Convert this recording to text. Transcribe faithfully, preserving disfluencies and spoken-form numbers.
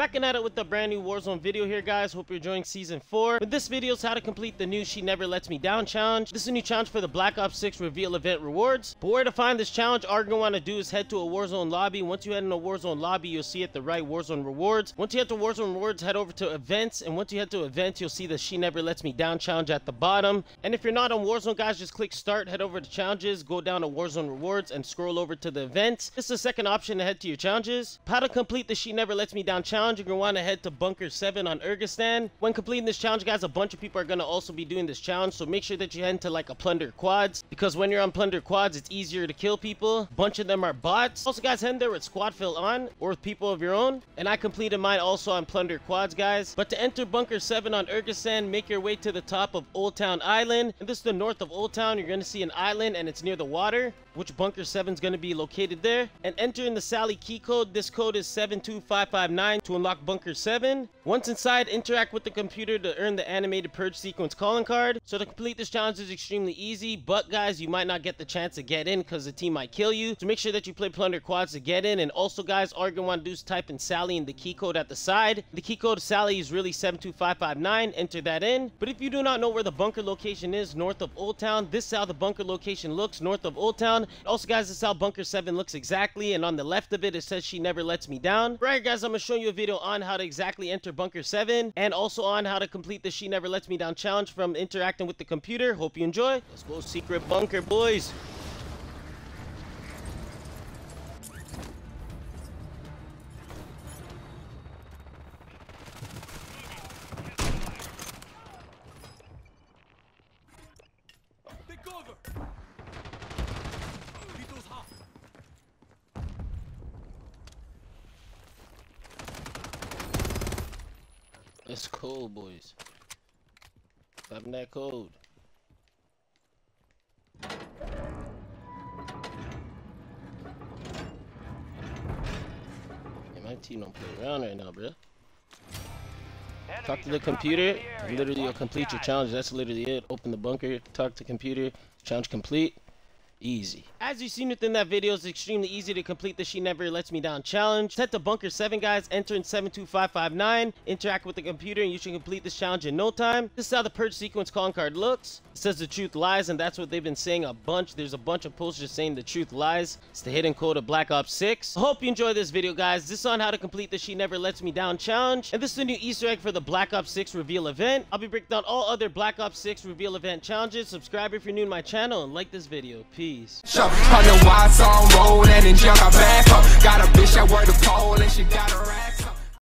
Backing at it with a brand new Warzone video here, guys. Hope you're enjoying season four. But this video is how to complete the new She Never Lets Me Down challenge. This is a new challenge for the Black Ops six reveal event rewards. But where to find this challenge, all you're going to want to do is head to a Warzone lobby. Once you head in a Warzone lobby, you'll see at the right Warzone rewards. Once you head to Warzone rewards, head over to events. And once you head to events, you'll see the She Never Lets Me Down challenge at the bottom. And if you're not on Warzone, guys, just click start, head over to challenges, go down to Warzone rewards, and scroll over to the events. This is the second option to head to your challenges. How to complete the She Never Lets Me Down challenge, you're going to want to head to bunker seven on Urgastan. When completing this challenge, guys, a bunch of people are going to also be doing this challenge, so make sure that you head into like a plunder quads, because when you're on plunder quads, it's easier to kill people. A bunch of them are bots. Also, guys, head in there with squad fill on or with people of your own, and I completed mine also on plunder quads, guys. But to enter bunker seven on Urgastan, make your way to the top of Old Town Island, and this is the north of Old Town. You're going to see an island and it's near the water, which bunker seven is going to be located there, and enter in the Sally key code. This code is seven two five five nine to unlock bunker seven. Once inside, interact with the computer to earn the animated purge sequence calling card. So to complete this challenge is extremely easy, but guys, you might not get the chance to get in because the team might kill you, so make sure that you play plunder quads to get in. And also, guys, all you're gonna want to do is type in Sally in the key code at the side. The key code Sally is really seven two five five nine. Enter that in. But if you do not know where the bunker location is north of Old Town, this is how the bunker location looks north of Old Town. Also, guys, this is how bunker seven looks exactly, and on the left of it, it says She Never Lets Me Down. Right, guys, I'm gonna show you a video on how to exactly enter bunker seven, and also on how to complete the She Never Lets Me Down challenge from interacting with the computer. Hope you enjoy. Let's go secret bunker, boys. It's cold, boys. Having that cold. Yeah, my team don't play around right now, bro. Talk to the computer. Literally, you'll complete your challenge. That's literally it. Open the bunker. Talk to computer. Challenge complete. Easy. As you've seen within that video, it's extremely easy to complete the She Never Lets Me Down challenge. Set to bunker seven, guys. Enter in seven two five five nine. Interact with the computer, and you should complete this challenge in no time. This is how the purge sequence calling card looks. It says the truth lies, and that's what they've been saying a bunch. There's a bunch of posters saying the truth lies. It's the hidden code of Black Ops six. I hope you enjoy this video, guys. This is on how to complete the She Never Lets Me Down challenge, and this is a new Easter egg for the Black Ops six reveal event. I'll be breaking down all other Black Ops six reveal event challenges. Subscribe if you're new to my channel, and like this video. Peace. On the Warzone road and then jump my back up. Got a bitch that wear the pole and she got her racks up.